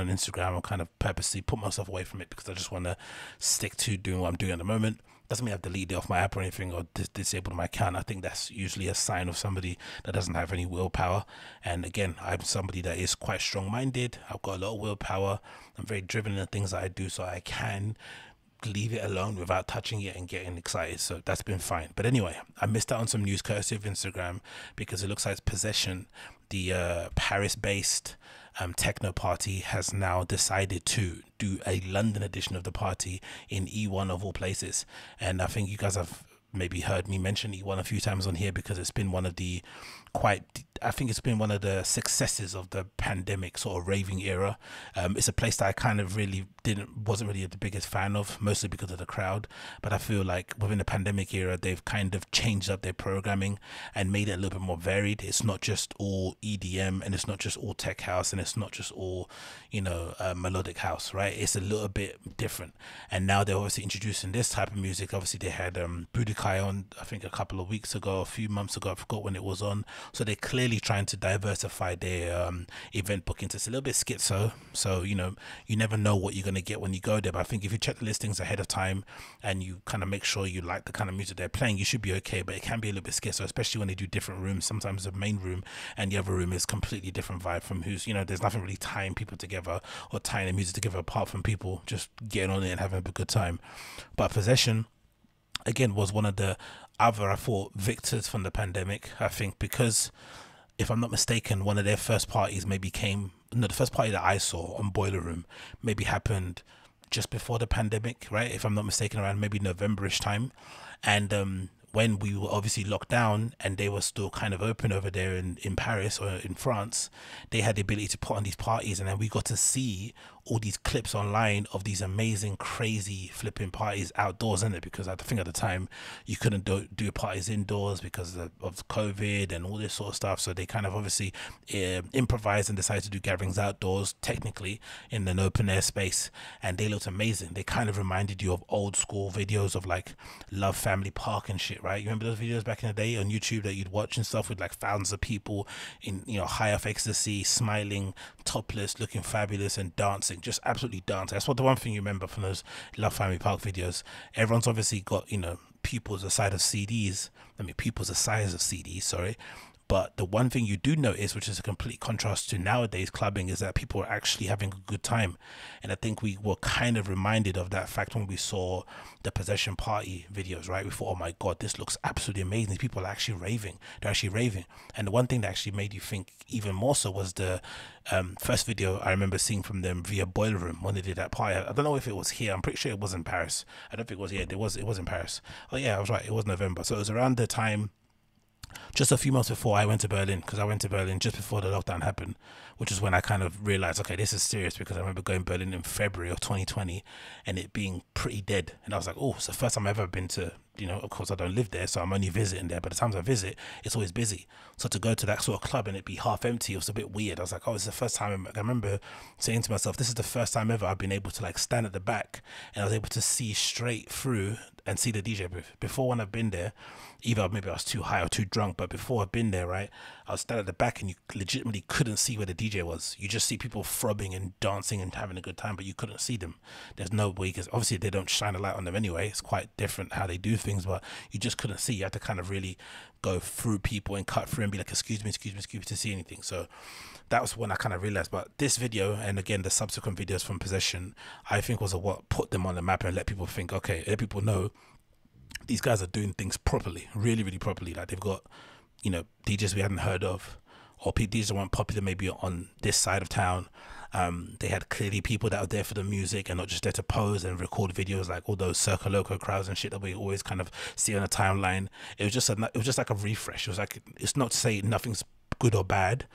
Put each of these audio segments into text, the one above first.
on Instagram, I'll kind of purposely put myself away from it because I just want to stick to doing what I'm doing at the moment. Doesn't mean I've deleted it off my app or anything or disabled my account. I think that's usually a sign of somebody that doesn't have any willpower. And again, I'm somebody that is quite strong-minded. I've got a lot of willpower. I'm very driven in the things that I do, so I can leave it alone without touching it and getting excited. So that's been fine. But anyway, I missed out on some news courtesy of Instagram because it looks like Possession, the Paris-based techno party, has now decided to do a London edition of the party in E1 of all places. And I think you guys have maybe heard me mention E1 a few times on here because it's been one of the I think it's been one of the successes of the pandemic sort of raving era. It's a place that I kind of really wasn't really the biggest fan of, mostly because of the crowd, but I feel like within the pandemic era they've kind of changed up their programming and made it a little bit more varied. It's not just all EDM and it's not just all tech house and it's not just all, you know, melodic house, right? It's a little bit different. And now they're obviously introducing this type of music. Obviously they had Budokai on, I think a couple of weeks ago, a few months ago, I forgot when it was on. So they're clearly trying to diversify their event bookings. It's a little bit schizo, so you know, you never know what you're going to get when you go there. But I think if you check the listings ahead of time and you kind of make sure you like the kind of music they're playing, you should be okay. But it can be a little bit schizo, especially when they do different rooms. Sometimes the main room and the other room is completely different vibe from who's, you know, there's nothing really tying people together or tying the music together apart from people just getting on it and having a good time. But Possession, again, was one of the other, I thought, victors from the pandemic. I think because, if I'm not mistaken, one of their first parties maybe came, no, the first party that I saw on Boiler Room maybe happened just before the pandemic, right? If I'm not mistaken, around maybe November-ish time. And when we were obviously locked down and they were still kind of open over there in Paris or in France, they had the ability to put on these parties. And then we got to see all these clips online of these amazing, crazy flipping parties outdoors, isn't it? Because I think at the time you couldn't do parties indoors because of COVID and all this sort of stuff. So they kind of obviously improvised and decided to do gatherings outdoors, technically in an open air space, and they looked amazing. They kind of reminded you of old school videos of like Love Family Park and shit, right? You remember those videos back in the day on YouTube that you'd watch and stuff with like thousands of people in, you know, high off ecstasy, smiling, topless, looking fabulous and dancing. Just absolutely dancing. That's what the one thing you remember from those Love Family Park videos. Everyone's obviously got, you know, pupils the size of CDs. I mean, pupils the size of CDs, sorry. But the one thing you do notice, which is a complete contrast to nowadays clubbing, is that people are actually having a good time. And I think we were kind of reminded of that fact when we saw the Possession party videos, right? We thought, oh my God, this looks absolutely amazing. People are actually raving. They're actually raving. And the one thing that actually made you think even more so was the first video I remember seeing from them via Boiler Room when they did that party. I don't know if it was here. I'm pretty sure it was in Paris. I don't think it was here. It was in Paris. Oh yeah, I was right. It was November. So it was around the time, just a few months before I went to Berlin, because I went to Berlin just before the lockdown happened, which is when I kind of realized, okay, this is serious, because I remember going to Berlin in February of 2020 and it being pretty dead. And I was like, oh, it's the first time I've ever been to, you know, of course I don't live there, so I'm only visiting there, but the times I visit, it's always busy. So to go to that sort of club and it be half empty, it was a bit weird. I was like, oh, it's the first time. I remember saying to myself, this is the first time ever I've been able to like stand at the back and I was able to see straight through and see the DJ booth. Before, when I've been there, either maybe I was too high or too drunk, but before I've been there, right, I was standing at the back and you legitimately couldn't see where the DJ was. You just see people throbbing and dancing and having a good time, but you couldn't see them. There's no way, because obviously they don't shine a light on them anyway. It's quite different how they do things, but you just couldn't see. You had to kind of really go through people and cut through and be like, excuse me to see anything. So that was when I kind of realized. But this video, and again the subsequent videos from Possession, I think was what put them on the map and let people think, okay, let people know these guys are doing things properly, really, really properly. Like they've got, you know, DJs we hadn't heard of, or DJs that weren't popular maybe on this side of town. They had clearly people that were there for the music and not just there to pose and record videos like all those Circoloco crowds and shit that we always kind of see on the timeline. It was just like a refresh. It was like, it's not to say nothing's good or bad.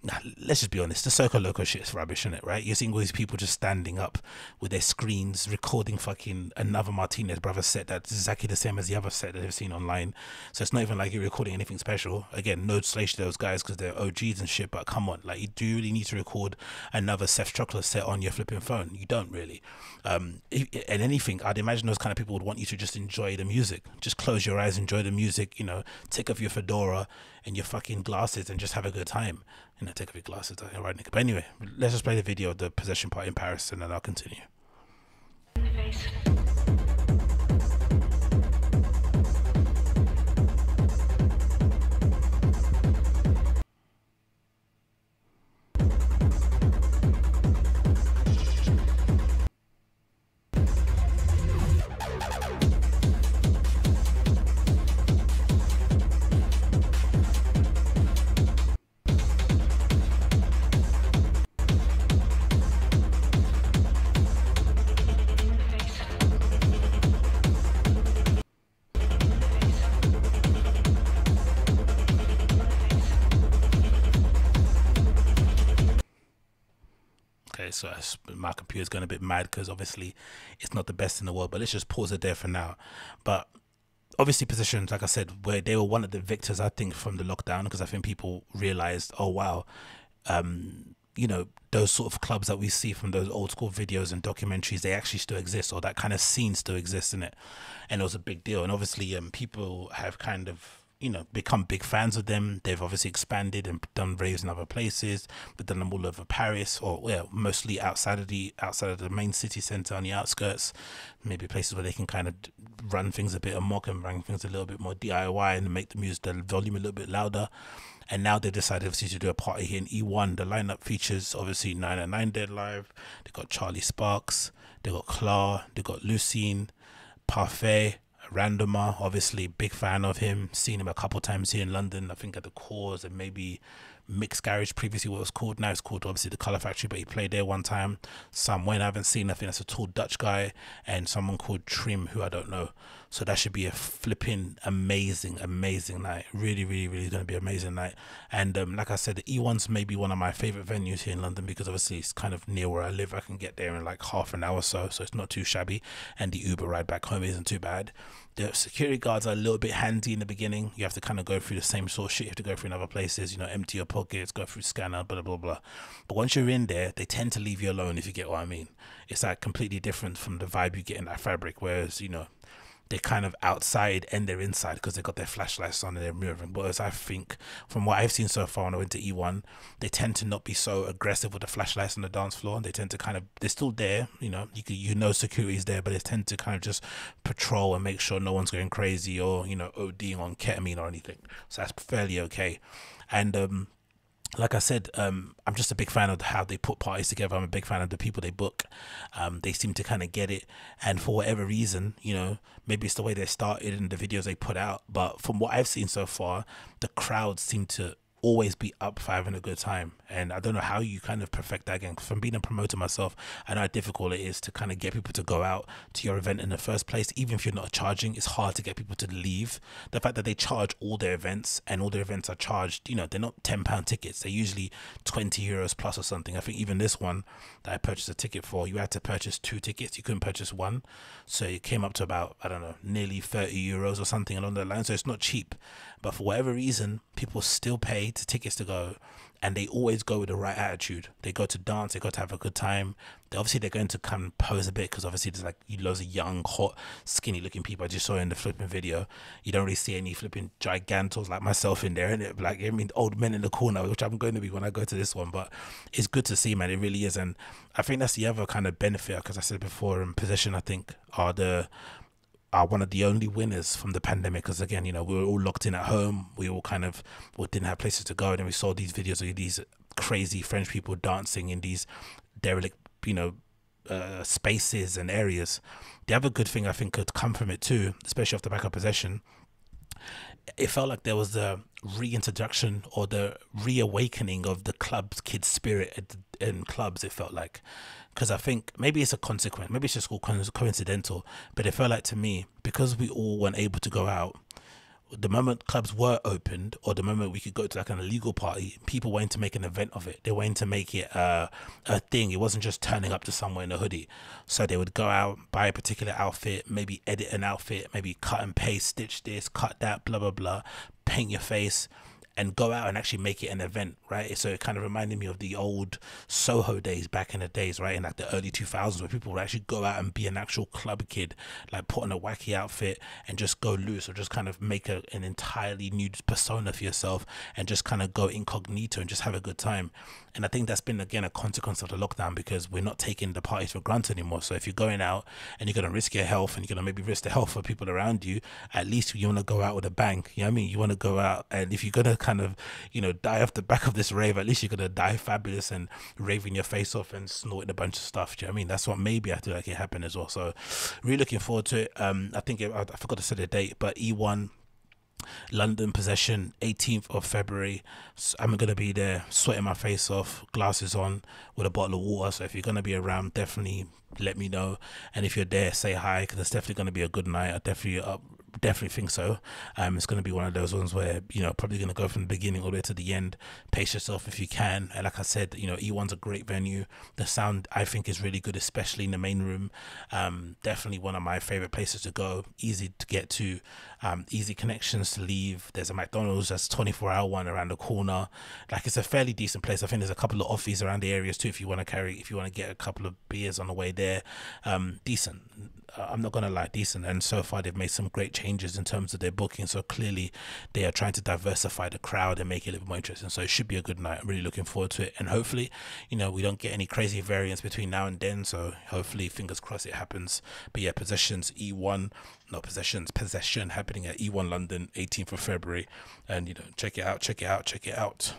Nah, let's just be honest, the Circoloco shit is rubbish, isn't it, right? You're seeing all these people just standing up with their screens recording fucking another Martinez brother set that's exactly the same as the other set that they've seen online. So it's not even like you're recording anything special. Again, no slash to those guys because they're OGs and shit, but come on, like, you do really need to record another Seth Chocolate set on your flipping phone? You don't really. And anything, I'd imagine those kind of people would want you to just enjoy the music. Just close your eyes, enjoy the music, you know, take off your fedora and your fucking glasses and just have a good time. and I take a few glasses. Like, all right, Nick. But anyway, let's just play the video of the possession part in Paris, and then I'll continue. In the basement. So my computer's going a bit mad because obviously it's not the best in the world, but let's just pause it there for now. But obviously Possession, like I said, where they were one of the victors, I think, from the lockdown, because I think people realized, oh wow, you know, those sort of clubs that we see from those old school videos and documentaries, they actually still exist, or that kind of scene still exists in it. And it was a big deal, and obviously people have kind of, you know, become big fans of them. They've obviously expanded and done raves in other places. They've done them all over Paris, or well, mostly outside of the main city centre, on the outskirts, maybe places where they can kind of run things a bit amok and run things a little bit more DIY and make the music, the volume a little bit louder. And now they've decided obviously to do a party here in E1. The lineup features obviously 909 Dead Live. They got Charlie Sparks. They got Clar. They got Lucine, Parfait. Randomer, obviously big fan of him, seen him a couple times here in London, I think at the Cause and maybe Mixed Garage, previously what it was called. Now it's called obviously The Color Factory, but he played there one time. Sam Wayne I haven't seen, I think that's a tall Dutch guy, and someone called Trim who I don't know. So that should be a flipping amazing night. Really going to be an amazing night. And like I said, the E1's maybe one of my favorite venues here in London, because obviously it's kind of near where I live. I can get there in like half an hour or so, so it's not too shabby, and the Uber ride back home isn't too bad. The security guards are a little bit handy in the beginning. You have to kind of go through the same sort of shit you have to go through in other places, you know, empty your pockets, go through scanner, blah blah blah. But once you're in there, they tend to leave you alone, if you get what I mean. It's like completely different from the vibe you get in that Fabric, whereas, you know, they're kind of outside and they're inside because they've got their flashlights on and they're moving. But as I think from what I've seen so far when I went to E1, they tend to not be so aggressive with the flashlights on the dance floor, and they tend to kind of, they're still there, you know, you know security is there, but they tend to kind of just patrol and make sure no one's going crazy or, you know, ODing on ketamine or anything. So that's fairly okay. And like I said, I'm just a big fan of how they put parties together. I'm a big fan of the people they book. They seem to kind of get it. And for whatever reason, you know, maybe it's the way they started and the videos they put out, but from what I've seen so far, the crowd seem to always be up for having a good time. And I don't know how you kind of perfect that again. From being a promoter myself, I know how difficult it is to kind of get people to go out to your event in the first place. Even if you're not charging, it's hard to get people to leave. The fact that they charge all their events, and all their events are charged, you know, they're not £10 tickets, they're usually €20 plus or something. I think even this one that I purchased a ticket for, you had to purchase 2 tickets, you couldn't purchase one, so it came up to about, I don't know, nearly €30 or something along that line. So it's not cheap, but for whatever reason, people still pay to tickets to go, and they always go with the right attitude. They go to dance, they go to have a good time. They're going to come pose a bit, because obviously there's like loads of young, hot, skinny looking people. I just saw in the flipping video, you don't really see any flipping gigantos like myself in there, innit? Like, I mean, old men in the corner, which I'm going to be when I go to this one. But it's good to see, man, it really is. And I think that's the other kind of benefit, because I said before, in Possession, I think are one of the only winners from the pandemic, because again, you know, we were all locked in at home, we all kind of didn't have places to go, and then we saw these videos of these crazy French people dancing in these derelict, you know, spaces and areas. The other good thing I think could come from it too, especially off the back of Possession, it felt like there was the reintroduction or the reawakening of the club's kid spirit in clubs, it felt like. Because I think maybe it's a consequence, maybe it's just all coincidental, but it felt like to me, because we all weren't able to go out, the moment clubs were opened, or the moment we could go to like an illegal party, people went to make an event of it. They went to make it a thing. It wasn't just turning up to somewhere in a hoodie. So they would go out, buy a particular outfit, maybe edit an outfit, maybe cut and paste, stitch this, cut that, blah blah blah, paint your face, and go out and actually make it an event, right? So it kind of reminded me of the old Soho days back in the days, right? In like the early 2000s, where people would actually go out and be an actual club kid, like put on a wacky outfit and just go loose, or just kind of make an entirely new persona for yourself and just kind of go incognito and just have a good time. And I think that's been, again, a consequence of the lockdown, because we're not taking the parties for granted anymore. So if you're going out and you're going to risk your health, and you're going to maybe risk the health of people around you, at least you want to go out with a bang. You know what I mean? You want to go out, and if you're going to kind of, you know, die off the back of this rave, at least you're going to die fabulous and raving your face off and snorting a bunch of stuff. Do you know what I mean? That's what maybe I feel like it happened as well. So really looking forward to it. I think I forgot to say the date, but E1 London Possession, 18th of February. So I'm gonna be there, sweating my face off, glasses on, with a bottle of water. So if you're gonna be around, definitely let me know. And if you're there, say hi, because it's definitely gonna be a good night. I definitely think so. It's going to be one of those ones where, you know, probably going to go from the beginning all the way to the end. Pace yourself if you can. And like I said, you know, E1's a great venue. The sound, I think, is really good, especially in the main room. Definitely one of my favorite places to go. Easy to get to, easy connections to leave. There's a McDonald's, that's 24-hour one around the corner. Like, it's a fairly decent place. I think there's a couple of offies around the areas too, if you want to get a couple of beers on the way there. Decent. I'm not going to lie, decent. And so far they've made some great changes in terms of their booking, so clearly they are trying to diversify the crowd and make it a little bit more interesting. So it should be a good night. I'm really looking forward to it, and hopefully, you know, we don't get any crazy variants between now and then, so hopefully, fingers crossed, it happens. But yeah, Possession happening at E1 London, 18th of February, and you know, check it out.